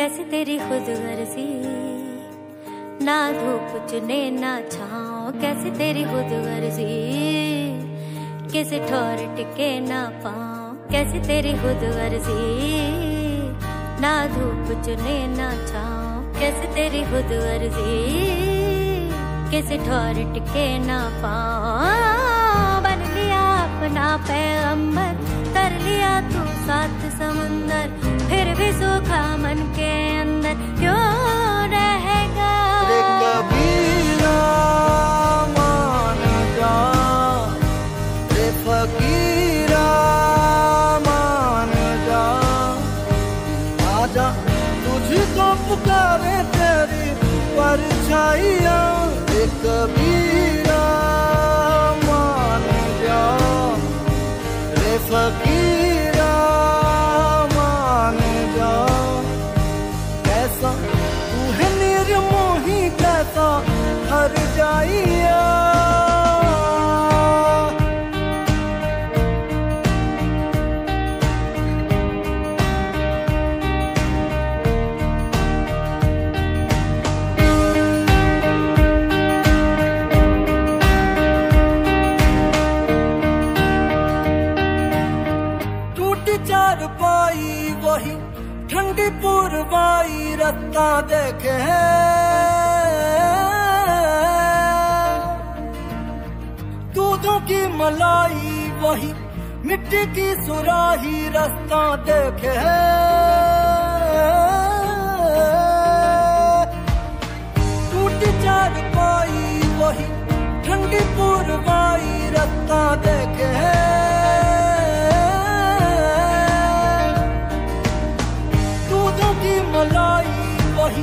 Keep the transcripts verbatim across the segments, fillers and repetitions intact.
कैसी तेरी खुदगर्जी, ना धूप चुने ना छाँव, कैसी तेरी खुदगर्जी, किसी ठोर टिके ना पाँव, कैसी तेरी खुदगर्जी, ना धूप चुने ना छाँव, कैसी तेरी खुदगर्जी, किसी ठोर टिके ना पाँव। बन लिया अपना पैगंबर, तर लिया तू सात समंदर, फिर भी सूखा मन के अंदर क्यों रहेगा। कभी ना मानेगा रे फकीरा, मानेगा आजा तुझको पुकारे तेरी परछाइयां। कभी ना मानेगा रे फकीरा, मानेगा कैसा तू है निर्मोही, कैसा हर जाइया। वही ठंडी पूरवाई रास्ता देखे दूधों की मलाई, वही मिट्टी की सुराही रास्ता देखे टूट चार पाई, वही ठंडी पूरवाई रास्ता देखे मलाई, वही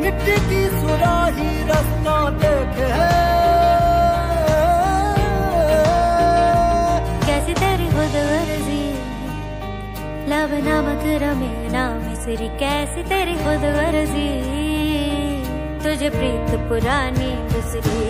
मिट्टी की सुराही रास्ता देखे कैसी तेरी खुदगर्जी। लब ना मकरमे ना मिसरी, कैसी तेरी खुदगर्जी, तुझे प्रीत पुरानी गुजरी,